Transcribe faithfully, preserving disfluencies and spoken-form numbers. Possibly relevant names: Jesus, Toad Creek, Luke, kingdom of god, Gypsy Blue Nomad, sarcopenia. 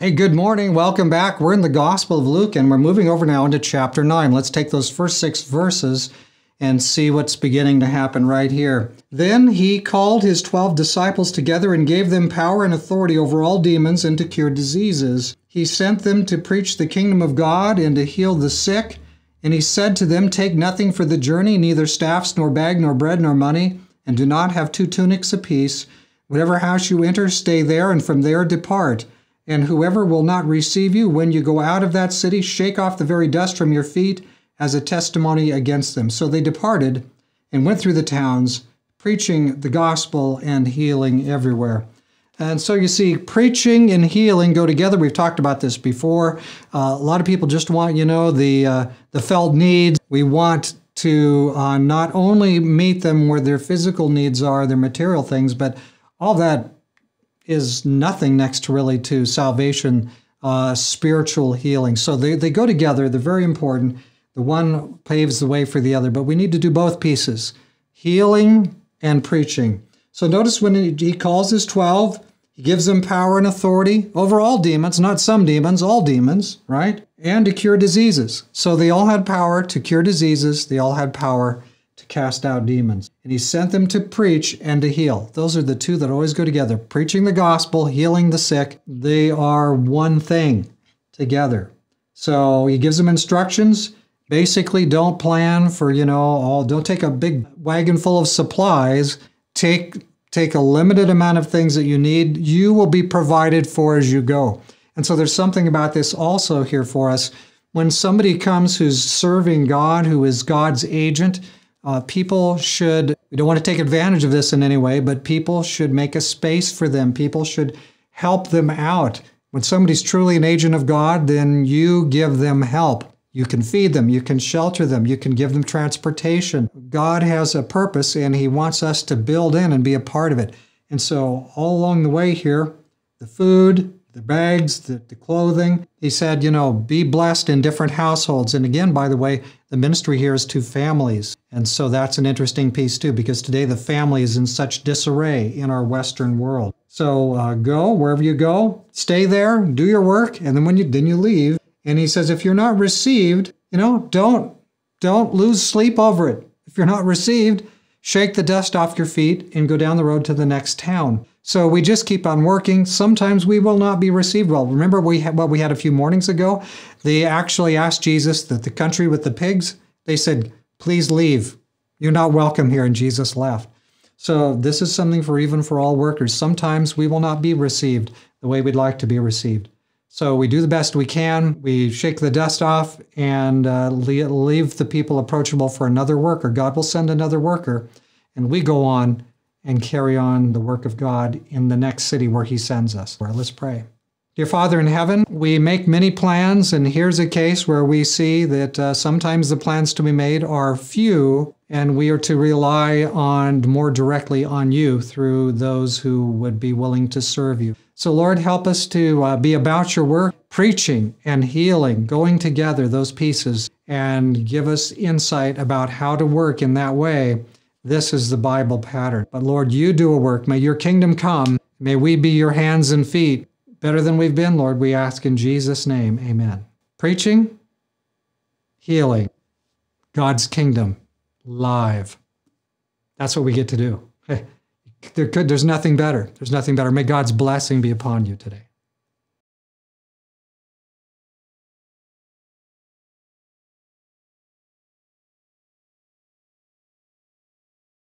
Hey, good morning. Welcome back. We're in the Gospel of Luke, and we're moving over now into chapter nine. Let's take those first six verses and see what's beginning to happen right here. Then he called his twelve disciples together and gave them power and authority over all demons and to cure diseases. He sent them to preach the kingdom of God and to heal the sick. And he said to them, take nothing for the journey, neither staffs nor bag nor bread nor money, and do not have two tunics apiece. Whatever house you enter, stay there, and from there depart. And whoever will not receive you, when you go out of that city, shake off the very dust from your feet as a testimony against them. So they departed and went through the towns, preaching the gospel and healing everywhere. And so you see, preaching and healing go together. We've talked about this before. Uh, a lot of people just want, you know, the, uh, the felt needs. We want to uh, not only meet them where their physical needs are, their material things, but all that is nothing next to really to salvation, uh, spiritual healing. So they, they go together. They're very important. The one paves the way for the other, but we need to do both pieces, healing and preaching. So notice when he calls his twelve, he gives them power and authority over all demons, not some demons, all demons, right? And to cure diseases. So they all had power to cure diseases. They all had power to cast out demons. And he sent them to preach and to heal. Those are the two that always go together. Preaching the gospel, healing the sick. They are one thing together. So he gives them instructions. Basically, don't plan for, you know, all, don't take a big wagon full of supplies. Take, take a limited amount of things that you need. You will be provided for as you go. And so there's something about this also here for us. When somebody comes who's serving God, who is God's agent, Uh, people should, we don't want to take advantage of this in any way, but people should make a space for them. People should help them out. When somebody's truly an agent of God, then you give them help. You can feed them. You can shelter them. You can give them transportation. God has a purpose, and he wants us to build in and be a part of it. And so all along the way here, the food, the bags, the, the clothing. He said, you know, be blessed in different households. And again, by the way, the ministry here is to families. And so that's an interesting piece too, because today the family is in such disarray in our Western world. So uh, go wherever you go, stay there, do your work, and then when you then you leave. And he says, if you're not received, you know, don't don't lose sleep over it. If you're not received, shake the dust off your feet and go down the road to the next town. So we just keep on working. Sometimes we will not be received well. Remember we had, what we had a few mornings ago? They actually asked Jesus that the country with the pigs, they said, please leave. You're not welcome here. And Jesus left. So this is something for even for all workers. Sometimes we will not be received the way we'd like to be received. So we do the best we can. We shake the dust off and uh, leave the people approachable for another worker. God will send another worker, and we go on and carry on the work of God in the next city where he sends us. Let's pray. Dear Father in heaven, we make many plans, and here's a case where we see that uh, sometimes the plans to be made are few, and we are to rely on more directly on you through those who would be willing to serve you. So Lord, help us to uh, be about your work, preaching and healing, going together, those pieces, and give us insight about how to work in that way. This is the Bible pattern. But Lord, you do a work. May your kingdom come. May we be your hands and feet better than we've been, Lord, we ask in Jesus' name. Amen. Preaching, healing, God's kingdom, live. That's what we get to do. There could, there's nothing better. There's nothing better. May God's blessing be upon you today.